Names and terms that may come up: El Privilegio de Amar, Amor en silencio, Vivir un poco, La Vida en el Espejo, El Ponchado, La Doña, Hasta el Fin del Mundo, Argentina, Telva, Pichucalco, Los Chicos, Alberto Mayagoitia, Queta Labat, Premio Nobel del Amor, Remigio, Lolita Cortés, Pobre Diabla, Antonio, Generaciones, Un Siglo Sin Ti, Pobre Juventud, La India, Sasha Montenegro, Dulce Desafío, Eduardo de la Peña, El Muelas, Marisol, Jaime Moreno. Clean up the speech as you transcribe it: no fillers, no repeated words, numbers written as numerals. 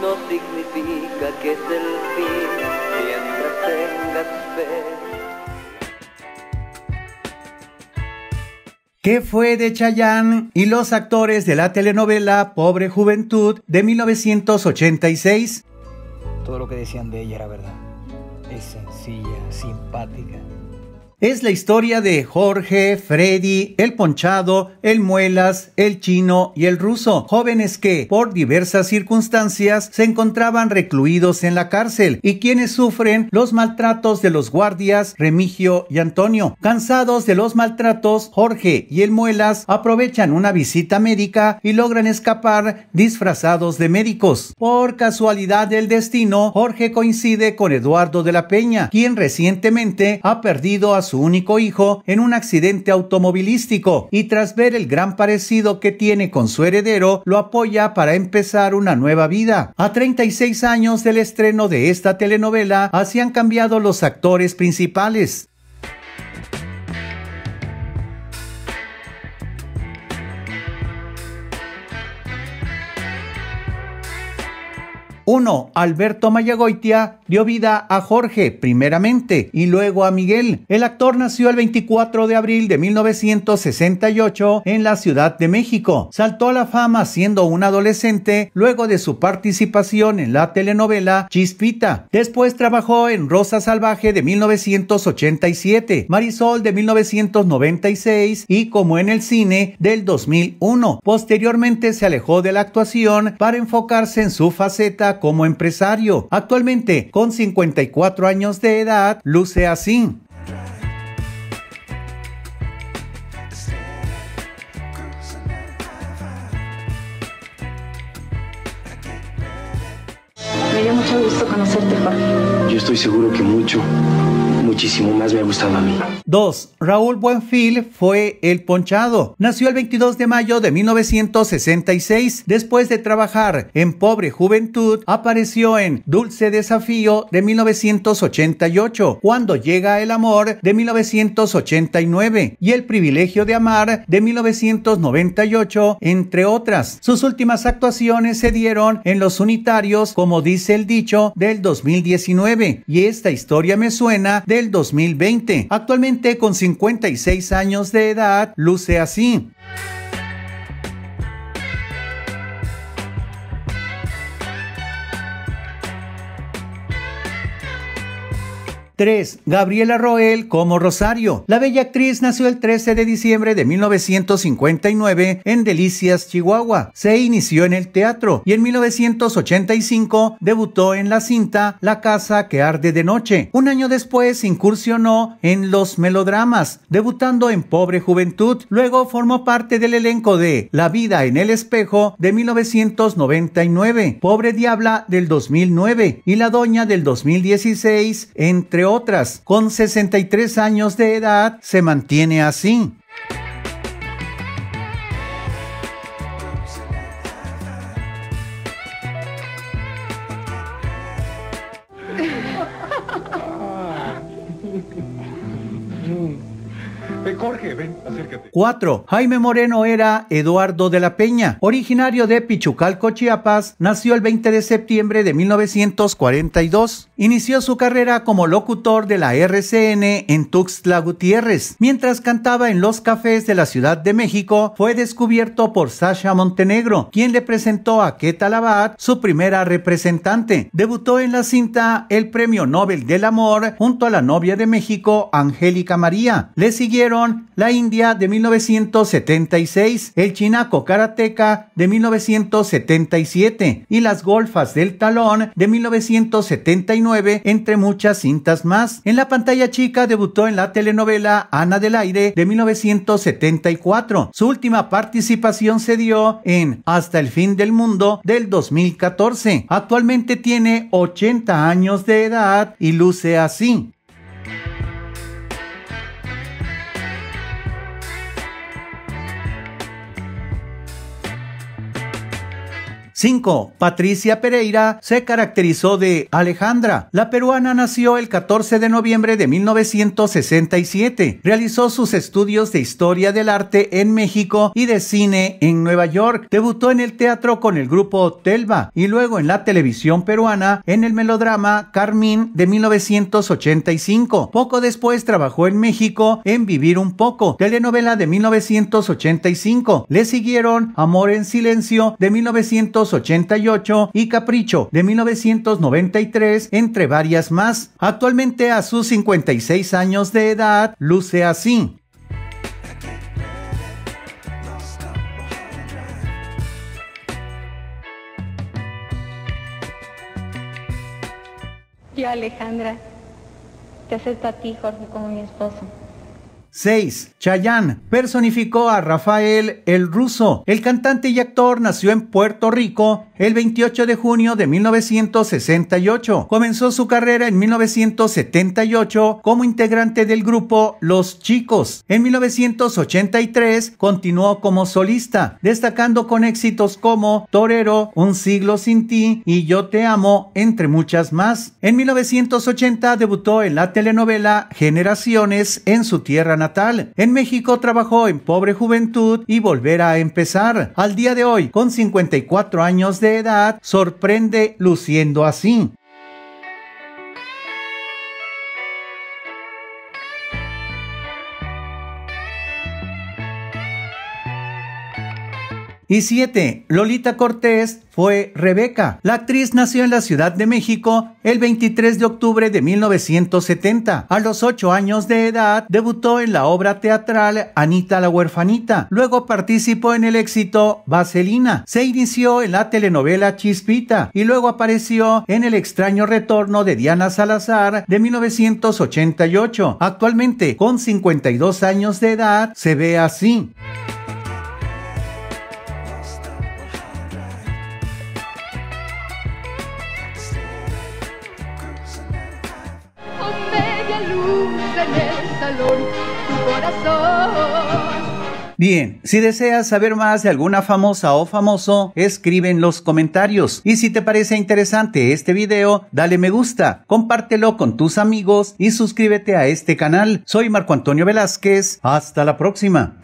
no significa que es el fin, mientras tengas fe. ¿Qué fue de Chayanne y los actores de la telenovela Pobre Juventud de 1986? Todo lo que decían de ella era verdad. Es sencilla, simpática. Es la historia de Jorge, Freddy, El Ponchado, El Muelas, El Chino y El Ruso, jóvenes que, por diversas circunstancias, se encontraban recluidos en la cárcel y quienes sufren los maltratos de los guardias Remigio y Antonio. Cansados de los maltratos, Jorge y El Muelas aprovechan una visita médica y logran escapar disfrazados de médicos. Por casualidad del destino, Jorge coincide con Eduardo de la Peña, quien recientemente ha perdido a su único hijo en un accidente automovilístico y tras ver el gran parecido que tiene con su heredero lo apoya para empezar una nueva vida. A 36 años del estreno de esta telenovela así han cambiado los actores principales. Uno, Alberto Mayagoitia dio vida a Jorge primeramente y luego a Miguel. El actor nació el 24 de abril de 1968 en la Ciudad de México. Saltó a la fama siendo un adolescente luego de su participación en la telenovela Chispita. Después trabajó en Rosa Salvaje de 1987, Marisol de 1996 y Como en el cine del 2001. Posteriormente se alejó de la actuación para enfocarse en su faceta como empresario. Actualmente, con 54 años de edad, luce así. Me dio mucho gusto conocerte, Jorge. Yo estoy seguro que mucho. Muchísimo más me ha gustado a mí. 2. Raúl Buenfil fue El Ponchado. Nació el 22 de mayo de 1966. Después de trabajar en Pobre Juventud, apareció en Dulce Desafío de 1988, Cuando Llega el Amor de 1989 y El Privilegio de Amar de 1998, entre otras. Sus últimas actuaciones se dieron en Los Unitarios, como dice el dicho, del 2019 y Esta historia me suena de 2020. Actualmente, con 56 años de edad, luce así. 3. Gabriela Roel como Rosario. La bella actriz nació el 13 de diciembre de 1959 en Delicias, Chihuahua. Se inició en el teatro y en 1985 debutó en la cinta La Casa que Arde de Noche. Un año después incursionó en los melodramas, debutando en Pobre Juventud. Luego formó parte del elenco de La Vida en el Espejo de 1999, Pobre Diabla del 2009 y La Doña del 2016, entre otras. Con 63 años de edad se mantiene así. 4. Jaime Moreno era Eduardo de la Peña. Originario de Pichucalco, Chiapas, nació el 20 de septiembre de 1942. Inició su carrera como locutor de la RCN en Tuxtla Gutiérrez. Mientras cantaba en los cafés de la Ciudad de México, fue descubierto por Sasha Montenegro, quien le presentó a Queta Labat, su primera representante. Debutó en la cinta El Premio Nobel del Amor junto a la novia de México, Angélica María. Le siguieron La India de 1976, El Chinaco Karateca de 1977 y Las Golfas del Talón de 1979, entre muchas cintas más. En la pantalla chica debutó en la telenovela Ana del Aire de 1974. Su última participación se dio en Hasta el Fin del Mundo del 2014. Actualmente tiene 80 años de edad y luce así. 5. 5. Patricia Pereira se caracterizó de Alejandra. La peruana nació el 14 de noviembre de 1967. Realizó sus estudios de Historia del Arte en México y de Cine en Nueva York. Debutó en el teatro con el grupo Telva y luego en la televisión peruana en el melodrama Carmín de 1985. Poco después trabajó en México en Vivir un Poco, telenovela de 1985. Le siguieron Amor en Silencio de 1988 y Capricho de 1993, entre varias más. Actualmente, a sus 56 años de edad, luce así. Yo, Alejandra, te acepto a ti, Jorge, como mi esposo. 6. Chayanne personificó a Rafael El Ruso. El cantante y actor nació en Puerto Rico el 28 de junio de 1968. Comenzó su carrera en 1978 como integrante del grupo Los Chicos. En 1983 continuó como solista, destacando con éxitos como Torero, Un Siglo Sin Ti y Yo Te Amo, entre muchas más. En 1980 debutó en la telenovela Generaciones en su tierra natal. En México trabajó en Pobre Juventud y Volver a Empezar. Al día de hoy, con 54 años de edad, sorprende luciendo así. Y 7. Lolita Cortés fue Rebeca. La actriz nació en la Ciudad de México el 23 de octubre de 1970. A los 8 años de edad debutó en la obra teatral Anita la Huerfanita. Luego participó en el éxito Vaselina. Se inició en la telenovela Chispita y luego apareció en El Extraño Retorno de Diana Salazar de 1988. Actualmente, con 52 años de edad, se ve así. 1. Bien, si deseas saber más de alguna famosa o famoso, escribe en los comentarios. Y si te parece interesante este video, dale me gusta, compártelo con tus amigos y suscríbete a este canal. Soy Marco Antonio Velázquez, hasta la próxima.